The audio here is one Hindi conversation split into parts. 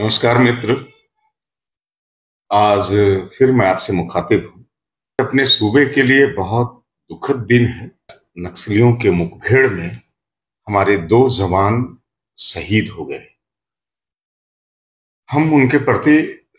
नमस्कार मित्र, आज फिर मैं आपसे मुखातिब हूँ। अपने सूबे के लिए बहुत दुखद दिन है। नक्सलियों के मुठभेड़ में हमारे दो जवान शहीद हो गए। हम उनके प्रति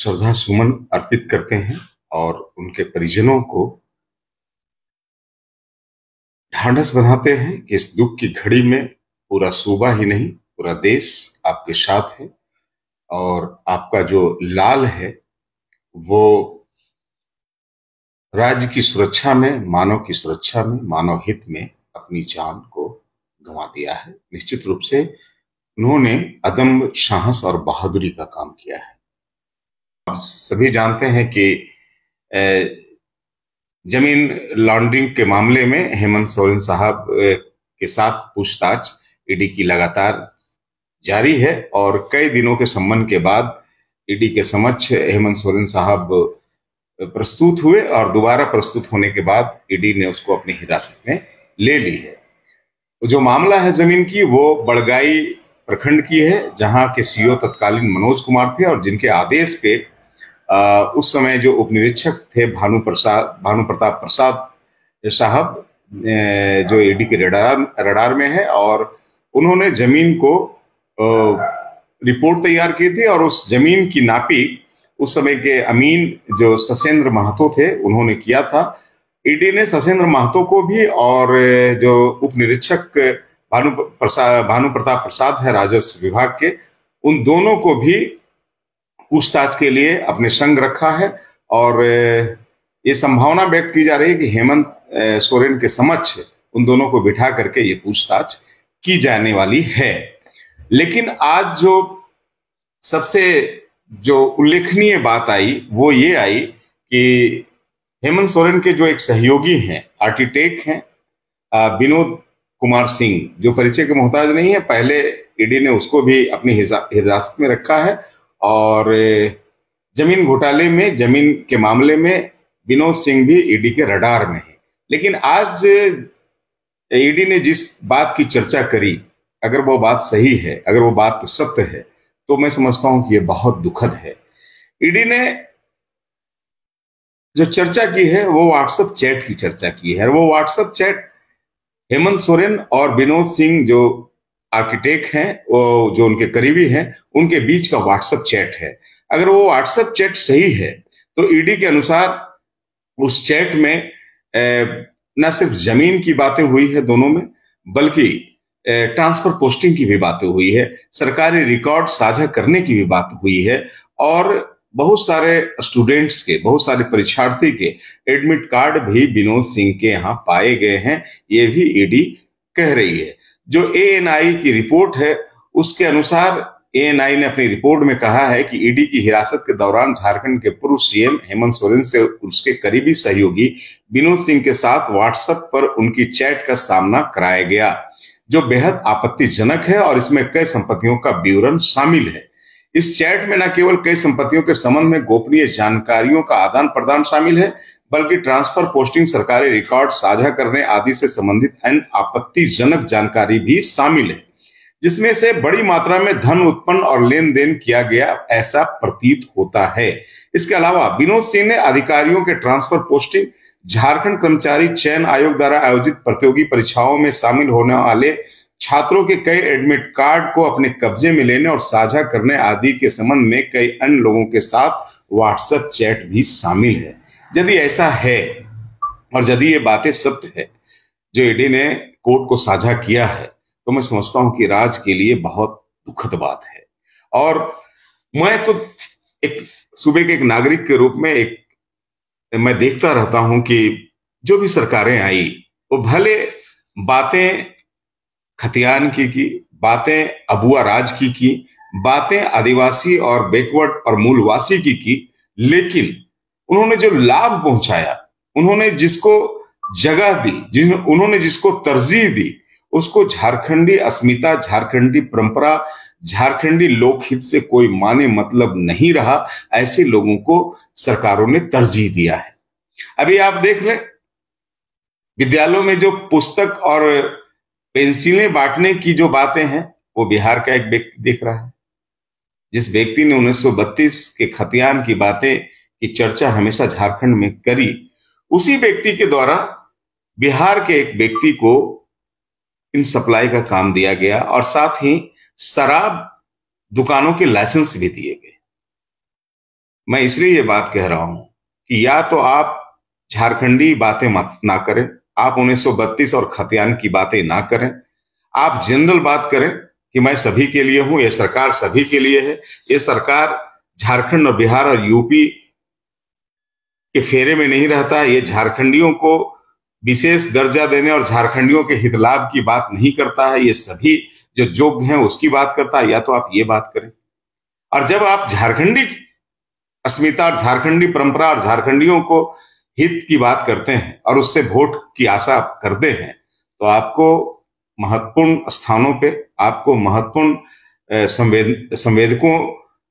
श्रद्धा सुमन अर्पित करते हैं और उनके परिजनों को ढांढस बनाते हैं कि इस दुख की घड़ी में पूरा सूबा ही नहीं, पूरा देश आपके साथ है और आपका जो लाल है वो राज्य की सुरक्षा में, मानव की सुरक्षा में, मानव हित में अपनी जान को गंवा दिया है। निश्चित रूप से उन्होंने अदम्य साहस और बहादुरी का काम किया है। आप सभी जानते हैं कि जमीन लॉन्ड्रिंग के मामले में हेमंत सोरेन साहब के साथ पूछताछ ईडी की लगातार जारी है और कई दिनों के सम्मन के बाद ईडी के समक्ष हेमंत सोरेन साहब प्रस्तुत हुए और दोबारा प्रस्तुत होने के बाद ईडी ने उसको अपनी हिरासत में ले ली है। जो मामला है जमीन की, वो बड़गाई प्रखंड की है, जहां के सीईओ तत्कालीन मनोज कुमार थे और जिनके आदेश पे उस समय जो उपनिरीक्षक थे भानु प्रताप प्रसाद साहब जो ईडी के रडार में है, और उन्होंने जमीन को रिपोर्ट तैयार की थी और उस जमीन की नापी उस समय के अमीन जो ससेंद्र महतो थे उन्होंने किया था। ईडी ने ससेंद्र महतो को भी और जो उपनिरीक्षक भानु प्रताप प्रसाद है राजस्व विभाग के, उन दोनों को भी पूछताछ के लिए अपने संग रखा है। और ये संभावना व्यक्त की जा रही है कि हेमंत सोरेन के समक्ष उन दोनों को बिठा करके ये पूछताछ की जाने वाली है। लेकिन आज जो सबसे जो उल्लेखनीय बात आई वो ये आई कि हेमंत सोरेन के जो एक सहयोगी हैं, आर्किटेक्ट हैं, विनोद कुमार सिंह, जो परिचय के मोहताज नहीं है, पहले ईडी ने उसको भी अपनी हिरासत में रखा है और जमीन घोटाले में, जमीन के मामले में विनोद सिंह भी ईडी के रडार में है। लेकिन आज ईडी ने जिस बात की चर्चा करी, अगर वो बात सही है, अगर वो बात सत्य है, तो मैं समझता हूं कि ये बहुत दुखद है। ईडी ने जो चर्चा की है वो व्हाट्सएप चैट की चर्चा की है। वो व्हाट्सएप चैट हेमंत सोरेन और विनोद सिंह जो आर्किटेक्ट हैं, जो उनके करीबी हैं, उनके बीच का व्हाट्सएप चैट है। अगर वो व्हाट्सएप चैट सही है तो ईडी के अनुसार उस चैट में न सिर्फ जमीन की बातें हुई है दोनों में, बल्कि ट्रांसफर पोस्टिंग की भी बातें हुई है, सरकारी रिकॉर्ड साझा करने की भी बात हुई है और बहुत सारे स्टूडेंट्स के, बहुत सारे परीक्षार्थी के एडमिट कार्ड भी विनोद सिंह के यहाँ पाए गए हैं, ये भी ईडी कह रही है। जो एएनआई की रिपोर्ट है उसके अनुसार एएनआई ने अपनी रिपोर्ट में कहा है कि ईडी की हिरासत के दौरान झारखंड के पूर्व सीएम हेमंत सोरेन से उसके करीबी सहयोगी विनोद सिंह के साथ व्हाट्सएप पर उनकी चैट का सामना कराया गया, जो बेहद आपत्तिजनक है और इसमें कई संपत्तियों का विवरण शामिल है। इस चैट में न केवल कई संपत्तियों के संबंध में गोपनीय जानकारियों का आदान प्रदान शामिल है, बल्कि ट्रांसफर पोस्टिंग, सरकारी रिकॉर्ड साझा करने आदि से संबंधित अन्य आपत्तिजनक जानकारी भी शामिल है, जिसमें से बड़ी मात्रा में धन उत्पन्न और लेन देन किया गया ऐसा प्रतीत होता है। इसके अलावा विनोद सिंह ने अधिकारियों के ट्रांसफर पोस्टिंग, झारखंड कर्मचारी चयन आयोग द्वारा आयोजित प्रतियोगी परीक्षाओं में शामिल होने वाले छात्रों के कई एडमिट कार्ड को अपने कब्जे में लेने और साझा करने आदि के संबंध में कई अन्य लोगों के साथ व्हाट्सएप चैट भी शामिल है। यदि ऐसा है और यदि ये बातें सत्य है जो ईडी ने कोर्ट को साझा किया है, तो मैं समझता हूं कि राज्य के लिए बहुत दुखद बात है। और मैं तो एक सूबे के एक नागरिक के रूप में मैं देखता रहता हूं कि जो भी सरकारें आई वो भले बातें खतियान की बातें अबुआ राज की बातें आदिवासी और बैकवर्ड और मूलवासी की, लेकिन उन्होंने जो लाभ पहुंचाया, उन्होंने जिसको जगह दी, उन्होंने जिसको तरजीह दी, उसको झारखंडी अस्मिता, झारखंडी परंपरा, झारखंडी लोकहित से कोई माने मतलब नहीं रहा। ऐसे लोगों को सरकारों ने तरजीह दिया है। अभी आप देख लें, विद्यालयों में जो पुस्तक और पेंसिलें बांटने की जो बातें हैं वो बिहार का एक व्यक्ति देख रहा है, जिस व्यक्ति ने 1932 के खतियान की बातें की चर्चा हमेशा झारखंड में करी, उसी व्यक्ति के द्वारा बिहार के एक व्यक्ति को इन सप्लाई का काम दिया गया और साथ ही शराब दुकानों के लाइसेंस भी दिए गए। मैं इसलिए ये बात कह रहा हूं कि या तो आप झारखंडी बातें मत ना करें, आप 1932 और खतियान की बातें ना करें, आप जनरल बात करें कि मैं सभी के लिए हूं, ये सरकार सभी के लिए है, ये सरकार झारखंड और बिहार और यूपी के फेरे में नहीं रहता, ये झारखंडियों को विशेष दर्जा देने और झारखंडियों के हित लाभ की बात नहीं करता है, ये सभी जो योग्य हैं उसकी बात करता है। या तो आप ये बात करें, और जब आप झारखंडी अस्मिता और झारखंडी परंपरा और झारखंडियों को हित की बात करते हैं और उससे वोट की आशा करते हैं, तो आपको महत्वपूर्ण स्थानों पे, आपको महत्वपूर्ण संवेदकों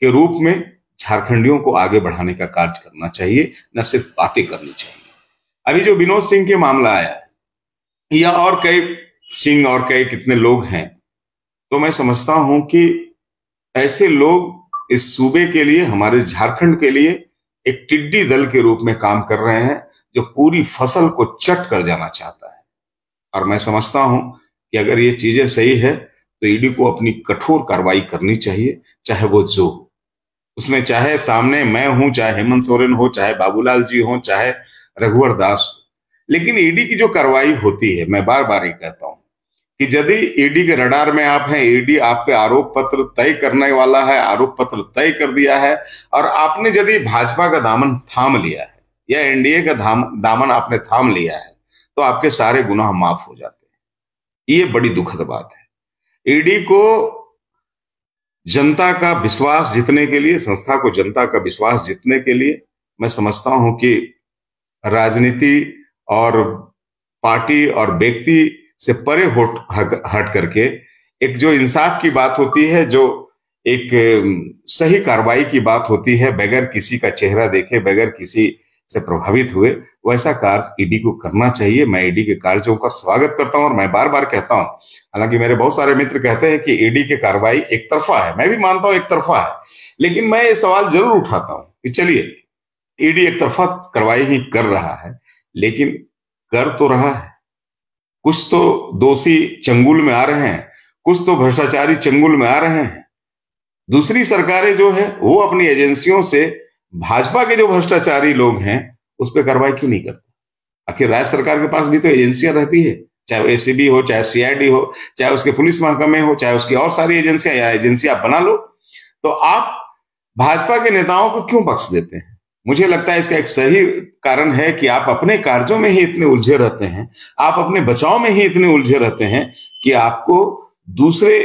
के रूप में झारखंडियों को आगे बढ़ाने का कार्य करना चाहिए, न सिर्फ बातें करनी चाहिए। अभी जो विनोद सिंह के मामला आया है, या और कई सिंह और कई कितने लोग हैं, तो मैं समझता हूं कि ऐसे लोग इस सूबे के लिए, हमारे झारखंड के लिए एक टिड्डी दल के रूप में काम कर रहे हैं जो पूरी फसल को चट कर जाना चाहता है। और मैं समझता हूं कि अगर ये चीजें सही है तो ईडी को अपनी कठोर कार्रवाई करनी चाहिए, चाहे वो जो हो, उसमें चाहे सामने मैं हूं, चाहे हेमंत सोरेन हो, चाहे बाबूलाल जी हो, चाहे रघुवर दास हो, लेकिन ईडी की जो कार्रवाई होती है, मैं बार बार ये कहता हूं कि यदि ईडी के रडार में आप हैं, ईडी आप पे आरोप पत्र तय करने वाला है, आरोप पत्र तय कर दिया है, और आपने यदि भाजपा का दामन थाम लिया है या एनडीए का दामन आपने थाम लिया है, तो आपके सारे गुनाह माफ हो जाते हैं। ये बड़ी दुखद बात है। ईडी को जनता का विश्वास जीतने के लिए, संस्था को जनता का विश्वास जीतने के लिए, मैं समझता हूं कि राजनीति और पार्टी और व्यक्ति से परे हट करके एक जो इंसाफ की बात होती है, जो एक सही कार्रवाई की बात होती है, बगैर किसी का चेहरा देखे, बगैर किसी से प्रभावित हुए, वैसा कार्य ईडी को करना चाहिए। मैं ईडी के कार्यों का स्वागत करता हूं और मैं बार बार कहता हूं, हालांकि मेरे बहुत सारे मित्र कहते हैं कि ईडी की कार्रवाई एक तरफा है, मैं भी मानता हूं एक तरफा है, लेकिन मैं ये सवाल जरूर उठाता हूं कि चलिए ईडी एक तरफा कार्रवाई ही कर रहा है, लेकिन कर तो रहा है, कुछ तो दोषी चंगुल में आ रहे हैं, कुछ तो भ्रष्टाचारी चंगुल में आ रहे हैं। दूसरी सरकारें जो है वो अपनी एजेंसियों से भाजपा के जो भ्रष्टाचारी लोग हैं उस पर कार्रवाई क्यों नहीं करती? आखिर राज्य सरकार के पास भी तो एजेंसियां रहती है, चाहे वो ACB हो, चाहे CID हो, चाहे उसके पुलिस महकमे हो, चाहे उसकी और सारी एजेंसियां, या एजेंसी आप बना लो। तो आप भाजपा के नेताओं को क्यों बख्श देते हैं? मुझे लगता है इसका एक सही कारण है कि आप अपने कार्यों में ही इतने उलझे रहते हैं, आप अपने बचाव में ही इतने उलझे रहते हैं कि आपको दूसरे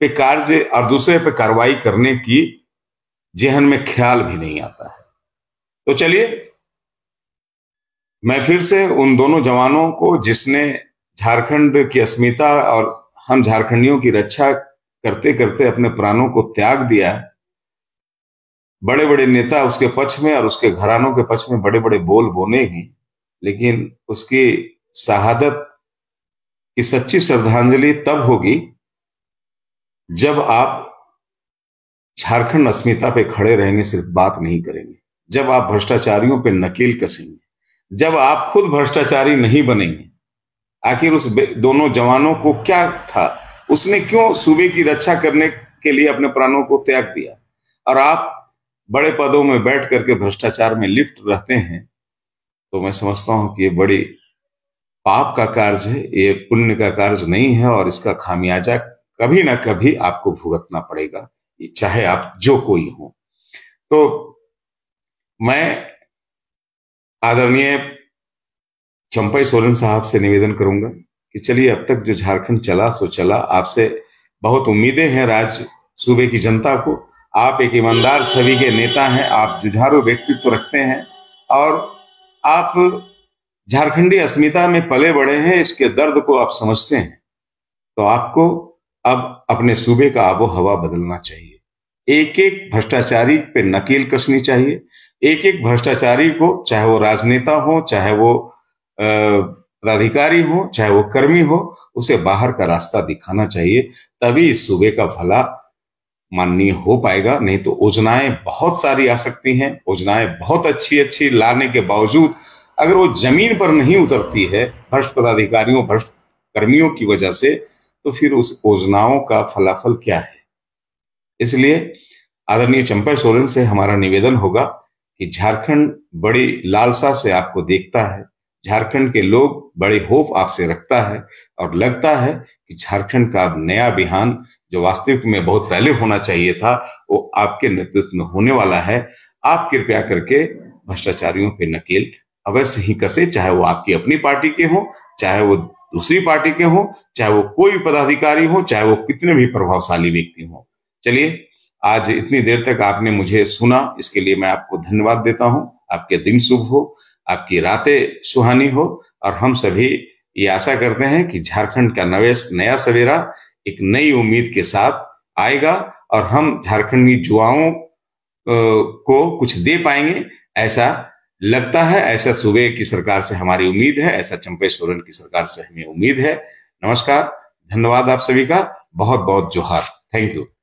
पे कार्य और दूसरे पे कार्रवाई करने की जेहन में ख्याल भी नहीं आता है। तो चलिए, मैं फिर से उन दोनों जवानों को जिसने झारखंड की अस्मिता और हम झारखंडियों की रक्षा करते करते अपने प्राणों को त्याग दिया, बड़े बड़े नेता उसके पक्ष में और उसके घरानों के पक्ष में बड़े बड़े बोल बोलेंगे, लेकिन उसकी शहादत की सच्ची श्रद्धांजलि तब होगी जब आप झारखंड अस्मिता पे खड़े रहेंगे, सिर्फ बात नहीं करेंगे, जब आप भ्रष्टाचारियों पे नकेल कसेंगे, जब आप खुद भ्रष्टाचारी नहीं बनेंगे। आखिर उस दोनों जवानों को क्या था, उसने क्यों सूबे की रक्षा करने के लिए अपने प्राणों को त्याग दिया? और आप बड़े पदों में बैठ करके भ्रष्टाचार में लिप्त रहते हैं, तो मैं समझता हूं कि ये बड़ी पाप का कार्य है, ये पुण्य का कार्य नहीं है, और इसका खामियाजा कभी ना कभी आपको भुगतना पड़ेगा, चाहे आप जो कोई हो। तो मैं आदरणीय चंपई सोरेन साहब से निवेदन करूंगा कि चलिए, अब तक जो झारखंड चला सो चला, आपसे बहुत उम्मीदें हैं राज्य सूबे की जनता को। आप एक ईमानदार छवि के नेता हैं, आप जुझारू व्यक्तित्व रखते हैं और आप झारखंडी अस्मिता में पले बड़े हैं, इसके दर्द को आप समझते हैं। तो आपको अब अपने सूबे का आबो हवा बदलना चाहिए, एक एक भ्रष्टाचारी पे नकेल कसनी चाहिए, एक एक भ्रष्टाचारी को, चाहे वो राजनेता हो, चाहे वो पदाधिकारी हो, चाहे वो कर्मी हो, उसे बाहर का रास्ता दिखाना चाहिए। तभी इस सूबे का भला माननीय हो पाएगा, नहीं तो योजनाएं बहुत सारी आ सकती हैं, योजनाएं बहुत अच्छी अच्छी लाने के बावजूद अगर वो जमीन पर नहीं उतरती है भ्रष्ट पदाधिकारियों भ्रष्ट कर्मियों की वजह से, तो फिर उस योजनाओं का फलाफल क्या है। इसलिए आदरणीय चंपई सोरेन से हमारा निवेदन होगा कि झारखंड बड़ी लालसा से आपको देखता है, झारखंड के लोग बड़े होप आपसे रखता है और लगता है कि झारखंड का अब नया बिहान जो वास्तविक में बहुत पहले होना चाहिए था वो आपके नेतृत्व में होने वाला है। आप कृपया करके भ्रष्टाचारियों पे नकेल अवश्य ही कसे, चाहे वो आपकी अपनी पार्टी के हों, चाहे वो दूसरी पार्टी के हों, चाहे वो कोई पदाधिकारी हो, चाहे वो कितने भी प्रभावशाली व्यक्ति हों। चलिए, आज इतनी देर तक आपने मुझे सुना, इसके लिए मैं आपको धन्यवाद देता हूँ। आपके दिन शुभ हो, आपकी रातें सुहानी हो और हम सभी ये आशा करते हैं कि झारखंड का नया सवेरा एक नई उम्मीद के साथ आएगा और हम झारखंड की युवाओं को कुछ दे पाएंगे, ऐसा लगता है। ऐसा सूबे की सरकार से हमारी उम्मीद है, ऐसा चंपई सोरेन की सरकार से हमें उम्मीद है। नमस्कार, धन्यवाद आप सभी का, बहुत बहुत जोहार, थैंक यू।